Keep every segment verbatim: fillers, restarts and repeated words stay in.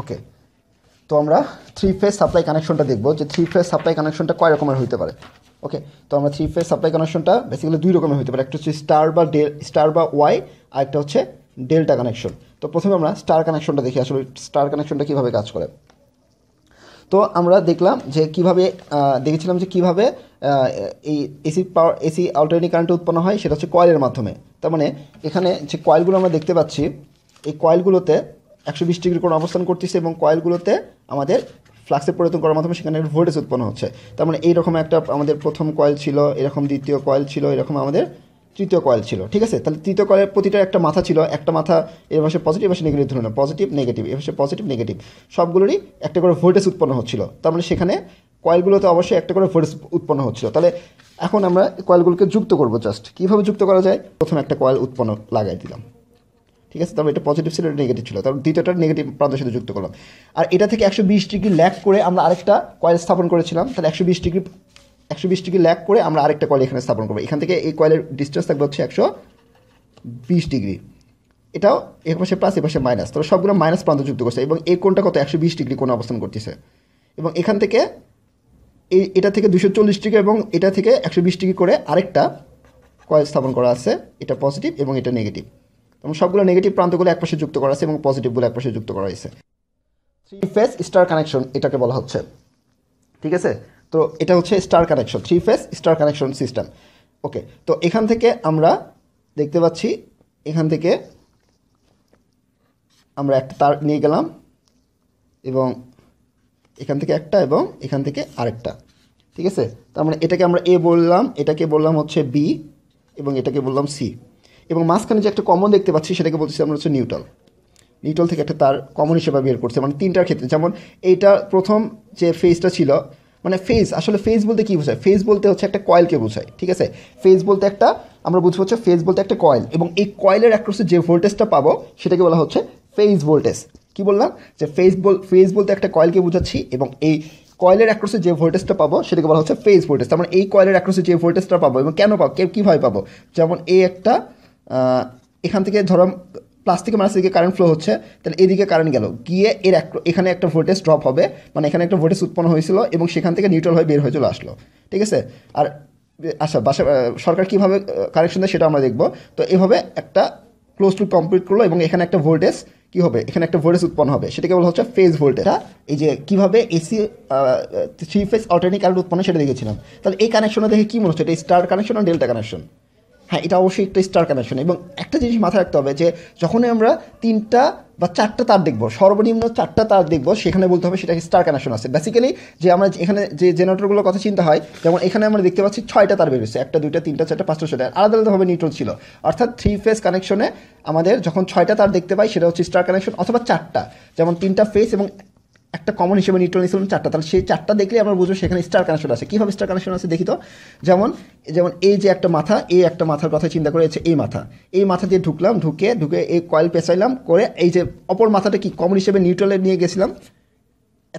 Okay तो आमरा three phase supply कानेक्शनটা देखबो जे थ्री फेज सप्लाई कानेक्शनটা কয় রকমের হইতে পারে। ओके तो आमरा थ्री फेज सप्लाई कानेक्शनটা बेसिकली দুই রকমের হইতে পারে, একটা হচ্ছে স্টার বা স্টার বা ওয়াই আর একটা হচ্ছে ডেল্টা কানেকশন। তো প্রথমে আমরা স্টার কানেকশনটা দেখি আসলে স্টার কানেকশনটা কিভাবে কাজ করে। তো আমরা দেখলাম যে কিভাবে দেখেছিলাম যে কিভাবে এই AC power AC alternating current উৎপন্ন হয় সেটা হচ্ছে কয়েলের মাধ্যমে। তার মানে এখানে যে কয়েলগুলো আমরা দেখতে পাচ্ছি এই কয়েলগুলোতে একশো বিশ ডিগ্রি কোণ অবস্থান করতেছে এবং কয়েলগুলোতে আমাদের ফ্লাক্সে পরিবর্তন করার মাধ্যমে সেখানে ভোল্টেজ উৎপন্ন হচ্ছে। তার মানে এইরকম একটা আমাদের প্রথম কয়েল ছিল, এরকম দ্বিতীয় কয়েল ছিল, এরকম আমাদের তৃতীয় কয়েল ছিল, ঠিক আছে। তাহলে তৃতীয় কয়েলের প্রতিটা একটা মাথা ছিল, একটা মাথা এর পাশে পজিটিভ এর পাশে নেগেটিভ ধরে না, পজিটিভ নেগেটিভ এর পাশে পজিটিভ নেগেটিভ সবগুলোরই একটা করে ভোল্টেজ উৎপন্ন হচ্ছিল। তার মানে সেখানে কয়েলগুলোতে অবশ্যই একটা করে ভোল্টেজ উৎপন্ন হচ্ছিল। তাহলে এখন আমরা কয়েলগুলোকে যুক্ত করবো, জাস্ট কীভাবে যুক্ত করা যায়। প্রথমে একটা কয়েল উৎপন্ন লাগাই দিলাম, ঠিক আছে। তারপর এটা পজিটিভ ছিল, এটা নেগেটিভ ছিল, তারপর দ্বিতীয়টা নেগেটিভ প্রান্তের সাথে যুক্ত করলাম। আর এটা থেকে একশো বিশ ডিগ্রি ল্যাগ করে আমরা আরেকটা কয়েল স্থাপন করেছিলাম, তাহলে একশো বিশ ডিগ্রি একশো বিশ ডিগ্রি ল্যাগ করে আমরা আরেকটা কয়েল এখানে স্থাপন করবো। এখান থেকে এই কয়েলের ডিস্টেন্স থাকবে হচ্ছে একশো বিশ ডিগ্রি, এটাও এক পাশে প্লাস এ পাশে মাইনাস, তাহলে সবগুলো মাইনাস প্রান্ত যুক্ত করছে। এবং এই কোণটা কত একশো বিশ ডিগ্রি কোণ অবস্থান করতেছে। এবং এখান থেকে এই এটা থেকে দুশো চল্লিশ ডিগ্রি এবং এটা থেকে একশো বিশ ডিগ্রি করে আরেকটা কয়েল স্থাপন করা আছে, এটা পজিটিভ এবং এটা নেগেটিভ। এবং সবগুলো নেগেটিভ প্রান্তগুলো একপাশে যুক্ত করা আছে এবং পজিটিভগুলো একপাশে যুক্ত করা হয়েছে। থ্রি ফেজ স্টার কানেকশন এটাকে বলা হচ্ছে, ঠিক আছে। তো এটা হচ্ছে star connection, three phase star connection system. Okay তো এখান থেকে আমরা দেখতে পাচ্ছি এখান থেকে আমরা একটা তার নিয়ে গেলাম এবং এখান থেকে একটা এবং এখান থেকে আরেকটা, ঠিক আছে। তার মানে এটাকে আমরা এ বললাম, এটাকে বললাম হচ্ছে বি এবং এটাকে বললাম সি। এবং মাঝখানে যে একটা কমন দেখতে পাচ্ছি সেটাকে বলছি আমরা হচ্ছে নিউট্রাল। নিউট্রাল থেকে একটা তার কমন হিসেবে বের করছে, মানে তিনটার ক্ষেত্রে। যেমন এইটা প্রথম যে ফেজটা ছিল, মানে ফেজ আসলে ফেজ বলতে কী বোঝায়, ফেজ বলতে হচ্ছে একটা কয়েলকে বোঝায়, ঠিক আছে। ফেজ বলতে একটা আমরা বুঝবো হচ্ছে ফেজ বলতে একটা কয়েল এবং এই কয়েলের অ্যাক্রসে যে ভোল্টেজটা পাবো সেটাকে বলা হচ্ছে ফেজ ভোল্টেজ। কী বললাম যে ফেজ বল ফেজ বলতে একটা কয়েলকে বোঝাচ্ছি এবং এই কয়েলের অ্যাক্রসে যে ভোল্টেজটা পাবো সেটাকে বলা হচ্ছে ফেজ ভোল্টেজ। তার মানে এই কয়েলের অ্যাক্রসে যে ভোল্টেজটা পাবো এবং কেন পাবো কীভাবে পাবো, যেমন এই একটা এখান থেকে ধরো প্লাস্টিকে মাইনাস দিকে কারেন্ট ফ্লো হচ্ছে, তাহলে এদিকে কারেন্ট গেল গিয়ে এর এক এখানে একটা ভোল্টেজ ড্রপ হবে, মানে এখানে একটা ভোল্টেজ উৎপন্ন হয়েছিল এবং সেখান থেকে নিউট্রাল হয়ে বের হয়ে চলে আসলো, ঠিক আছে। আর আচ্ছা বাসা সরকার কীভাবে কারেকশন দেয় সেটা আমরা দেখব। তো এভাবে একটা ক্লোজ টু কমপ্লিট করলো এবং এখানে একটা ভোল্টেজ কী হবে, এখানে একটা ভোল্টেজ উৎপন্ন হবে, সেটাকে বলা হচ্ছে ফেজ ভোল্টেজটা। এই যে কীভাবে AC three phase alternating current উৎপন্ন সেটা দেখেছিলাম। তাহলে এই কানেকশনটা দেখে কী মনে হচ্ছে, এটা স্টার কানেকশন আর ডেল্টা কানেকশন? হ্যাঁ, এটা অবশ্যই একটা স্টার কানেকশন। এবং একটা জিনিস মাথায় রাখতে হবে যে যখনই আমরা তিনটা বা চারটা তার দেখব, সর্বনিম্ন চারটা তার দেখব, সেখানে বলতে হবে সেটা স্টার কানেকশন আছে। বেসিক্যালি যে আমরা এখানে যে জেনারেটরগুলোর কথা চিন্তা হয়, যেমন এখানে আমরা দেখতে পাচ্ছি ছয়টা তার বেরিয়েছে, একটা দুইটা তিনটা চারটা পাঁচটা ছয়টা আলাদা আলাদাভাবে নিউট্রাল ছিল। অর্থাৎ থ্রি ফেজ কানেকশনে আমাদের যখন ছয়টা তার দেখতে পাই সেটা হচ্ছে স্টার কানেকশন, অথবা চারটা, যেমন তিনটা ফেজ এবং একটা কমন হিসেবে নিউট্রাল নিয়েছিলাম চারটা, তাহলে সেই চারটা দেখলে আমরা বুঝবো সেখানে স্টার কানেকশন আছে। কীভাবে স্টার কানেকশন আছে দেখি তো, যেমন যেমন এই যে একটা মাথা, এই একটা মাথার কথা চিন্তা করে হচ্ছে এই মাথা, এই মাথা দিয়ে ঢুকলাম, ঢুকে ঢুকে এই কয়েল পেঁচাইলাম করে এই যে অপর মাথাটা কি কমন হিসেবে নিউট্রালে নিয়ে গেছিলাম,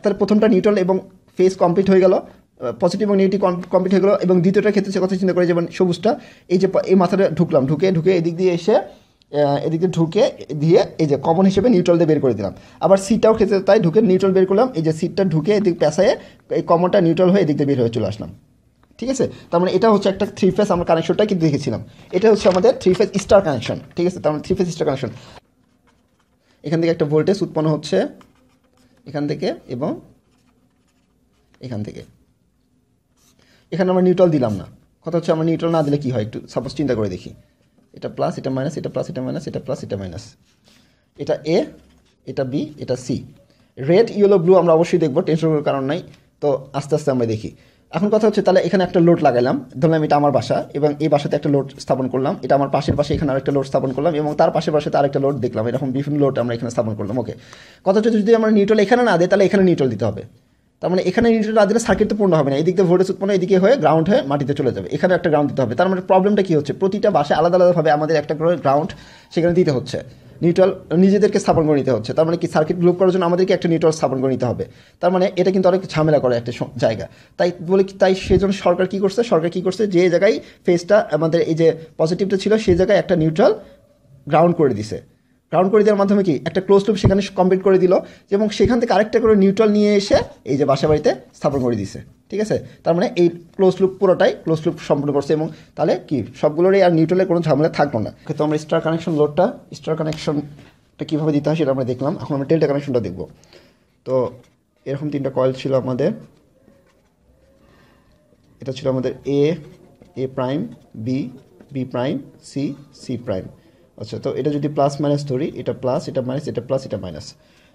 তার প্রথমটা নিউট্রাল এবং ফেজ কমপ্লিট হয়ে গেল, পজিটিভ এবং নেগেটিভ কমপ্লিট হয়ে গেল। এবং দ্বিতীয়টার ক্ষেত্রে সে কথা চিন্তা করে যেমন সবুজটা এই যে এই মাথাটা ঢুকলাম, ঢুকে ঢুকে এদিক দিয়ে এসে এদিকে ঢুকে দিয়ে এই যে কমন হিসেবে নিউট্রাল দিয়ে বের করে দিলাম। আবার সিটটাও ক্ষেত্রে তাই ঢুকে নিউট্রাল বের করলাম, এই যে সিটটা ঢুকে এদিক পেঁচায়ে এই কমনটা নিউট্রাল হয়ে এদিক দিয়ে বের হয়ে চলে আসলাম, ঠিক আছে। তার মানে এটা হচ্ছে একটা থ্রি ফেজ আমরা কানেকশনটা কিন্তু দেখেছিলাম, এটা হচ্ছে আমাদের থ্রি ফেজ স্টার কানেকশন, ঠিক আছে। তার মানে থ্রি ফেজ স্টার কানেকশন এখান থেকে একটা ভোল্টেজ উৎপন্ন হচ্ছে এখান থেকে এবং এখান থেকে। এখানে আমরা নিউট্রাল দিলাম না, কথা হচ্ছে আমরা নিউট্রাল না দিলে কী হয় একটু সাপোজ চিন্তা করে দেখি, এটা প্লাস এটা মাইনাস, এটা প্লাস এটা মাইনাস, এটা প্লাস এটা মাইনাস, এটা এ এটা বি এটা সি। রেড ইয়েলো ব্লু আমরা অবশ্যই দেখব, টেনশনের কারণ নাই। তো আস্তে আস্তে আমরা দেখি। এখন কথা হচ্ছে তাহলে এখানে একটা লোড লাগালাম, ধরলাম এটা আমার বাসা এবং এই বাসাতে একটা লোড স্থাপন করলাম, এটা আমার পাশের পাশে এখানে আরেকটা লোড স্থাপন করলাম এবং তার পাশের পাশে তার একটা লোড দেখলাম, এরকম বিভিন্ন লোড আমরা এখানে স্থাপন করলাম। ওকে কথা হচ্ছে যদি আমরা নিউট্রাল এখানে না দিই তাহলে এখানে নিউট্রাল দিতে হবে, তার মানে এখানে নিউট্রাল না দিলে সার্কিট তো পূর্ণ হবে না, এদিকে ভোল্টেজ উৎপন্ন এদিকে হয়ে গ্রাউন্ড হয়ে মাটিতে চলে যাবে, এখানে একটা গ্রাউন্ড দিতে হবে। তার মানে প্রবলেমটা কী হচ্ছে, প্রতিটা বাসায় আলাদা আলাদাভাবে আমাদের একটা করে গ্রাউন্ড সেখানে দিতে হচ্ছে, নিউট্রাল নিজেদেরকে স্থাপন করে নিতে হচ্ছে। তার মানে কি সার্কিট গ্রুপ করার জন্য আমাদেরকে একটা নিউট্রাল স্থাপন করে নিতে হবে, তার মানে এটা কিন্তু অনেক ঝামেলা করে একটা জায়গা। তাই বলে তাই সেজন্য সরকার কী করছে, সরকার কী করছে যে জায়গায় ফেজটা আমাদের এই যে পজিটিভটা ছিল সেই জায়গায় একটা নিউট্রাল গ্রাউন্ড করে দিছে। রাউন্ড করে দেওয়ার মাধ্যমে কি একটা ক্লোজ লুপ সেখানে কমপ্লিট করে দিল এবং সেখান থেকে আরেকটা করে নিউট্রাল নিয়ে এসে এই যে বাসা বাড়িতে স্থাপন করে দিয়েছে। ঠিক আছে, তার মানে এই ক্লোজ লুপ পুরোটাই ক্লোজ লুপ সম্পূর্ণ করছে এবং তাহলে কি সবগুলোরই আর নিউট্রালের কোনো ঝামেলা থাকলো না। তো আমরা স্টার কানেকশন লোডটা স্টার কানেকশনটা কীভাবে দিতে হয় সেটা আমরা দেখলাম, এখন আমরা ডেল্টা কানেকশনটা দেখব। তো এরকম তিনটা কয়েল ছিল আমাদের, এটা ছিল আমাদের A A prime, B B prime, C C prime. আচ্ছা, তো এটা যদি প্লাস মাইনাস ধরি, এটা প্লাস, এটা মাইনাস, এটা প্লাস, এটা মাইনাস।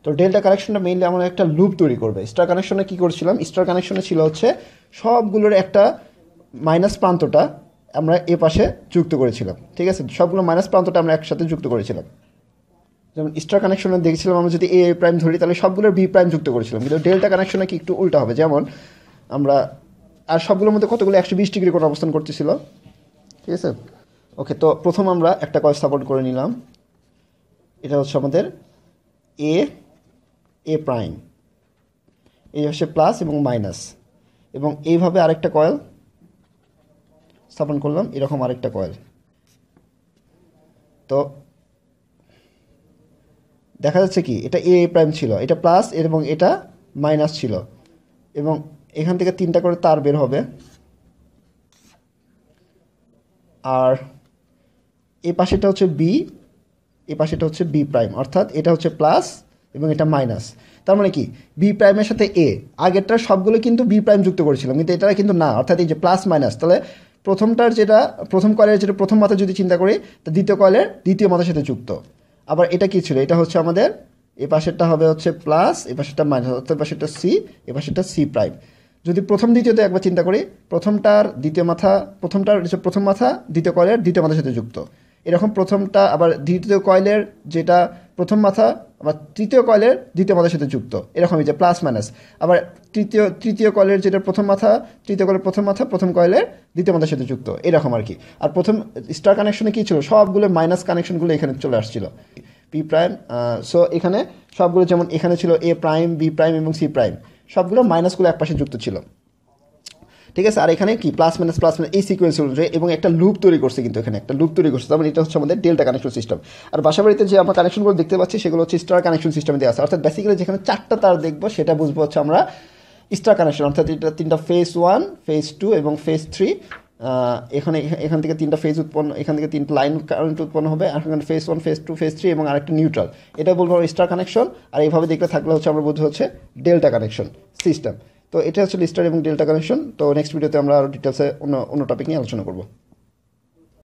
তো ডেল্টা কানেকশনটা মেইনলি আমরা একটা লুপ তৈরি করবে। স্টার কানেকশনে কী করছিলাম, স্টার কানেকশনে ছিল হচ্ছে সবগুলোর একটা মাইনাস প্রান্তটা আমরা এ পাশে যুক্ত করেছিলাম। ঠিক আছে, সবগুলো মাইনাস প্রান্তটা আমরা একসাথে যুক্ত করেছিলাম। যেমন স্টার কানেকশনে দেখেছিলাম আমরা যদি এ প্রাইম ধরি তাহলে সবগুলোর বি প্রাইম যুক্ত করেছিলাম, কিন্তু ডেল্টা কানেকশনে কি একটু উল্টা হবে। যেমন আমরা আর সবগুলোর মধ্যে কতগুলো একশো বিশ ডিগ্রি করে অবস্থান করতেছিল। ঠিক আছে, ওকে। তো প্রথম আমরা একটা কয়েল স্থাপন করে নিলাম, এটা হচ্ছে আমাদের এ এ প্রাইম, এই হচ্ছে প্লাস এবং মাইনাস, এবং এইভাবে আরেকটা কয়েল স্থাপন করলাম, এরকম আরেকটা কয়েল। তো দেখা যাচ্ছে কি এটা এ প্রাইম ছিল, এটা প্লাস এবং এটা মাইনাস ছিল, এবং এখান থেকে তিনটা করে তার বের হবে। আর এ পাশেটা হচ্ছে বি, এ পাশেটা হচ্ছে বি প্রাইম, অর্থাৎ এটা হচ্ছে প্লাস এবং এটা মাইনাস। তার মানে কি বি প্রাইমের সাথে এ, আগেরটার সবগুলো কিন্তু বি প্রাইম যুক্ত করেছিলাম কিন্তু এটা কিন্তু না, অর্থাৎ এই যে প্লাস মাইনাস। তাহলে প্রথমটার যেটা প্রথম কয়েলের যেটা প্রথম মাথা যদি চিন্তা করি তা দ্বিতীয় কয়েলের দ্বিতীয় মাথার সাথে যুক্ত। আবার এটা কী ছিল, এটা হচ্ছে আমাদের এ পাশেরটা হবে হচ্ছে প্লাস, এ পাশেরটা মাইনাস, অর্থাৎ পাশেরটা সি, এ পাশেরটা সি প্রাইম। যদি প্রথম দ্বিতীয়তে একবার চিন্তা করি, প্রথমটার দ্বিতীয় মাথা, প্রথমটার যে প্রথম মাথা দ্বিতীয় কয়েলের দ্বিতীয় মাথার সাথে যুক্ত, এরকম প্রথমটা। আবার দ্বিতীয় কয়েলের যেটা প্রথম মাথা আবার তৃতীয় কয়েলের দ্বিতীয় মাথার সাথে যুক্ত, এরকমই যে প্লাস মাইনাস। আবার তৃতীয় তৃতীয় কয়েলের যেটা প্রথম মাথা তৃতীয় কয়েলের প্রথম মাথা প্রথম কয়েলের দ্বিতীয় মাথার সাথে যুক্ত, এরকম আর কি। আর প্রথম স্টার কানেকশনে কী ছিল, সবগুলো মাইনাস কানেকশনগুলো এখানে চলে আসছিল বি প্রাইম। সো এখানে সবগুলো, যেমন এখানে ছিল এ প্রাইম, বি প্রাইম এবং সি প্রাইম, সবগুলো মাইনাসগুলো একপাশে যুক্ত ছিল। ঠিক আছে, আর এখানে কি প্লাস মাইনাস প্লাস মাইনাস এই সিকোয়েন্স অনুযায়ী এবং একটা লুপ তৈরি করছে, কিন্তু এখানে একটা লুপ তৈরি করছে। তারপরে এটা হচ্ছে আমাদের ডেল্টা কানেকশন সিস্টেম। আর বাসাবাড়িতে যে আমরা কানেকশনগুলো দেখতে পাচ্ছি সেগুলো হচ্ছে স্টার কানেকশন সিস্টেমে দেওয়া আছে, অর্থাৎ বেসিক্যালি যেখানে চারটা তার দেখবো সেটা বুঝবো হচ্ছে আমরা স্টার কানেকশন, অর্থাৎ এটা তিনটা ফেজ ওয়ান, ফেজ টু এবং ফেজ থ্রি। এখানে এখান থেকে তিনটা ফেজ উৎপন্ন, এখান থেকে তিনটা লাইন কারেন্ট উৎপন্ন হবে, আর এখানে phase one, phase two, phase three এবং আরেকটা নিউট্রাল, এটা বলবো স্টার কানেকশন। আর এইভাবে দেখলে থাকলে হচ্ছে আমরা বুঝবো হচ্ছে ডেল্টা কানেকশন সিস্টেম। তো এটা হচ্ছে স্টার এবং ডেল্টা কানেকশন। তো নেক্সট ভিডিওতে আমরা আরও ডিটেলসে অন্য অন্য টপিক নিয়ে আলোচনা করব।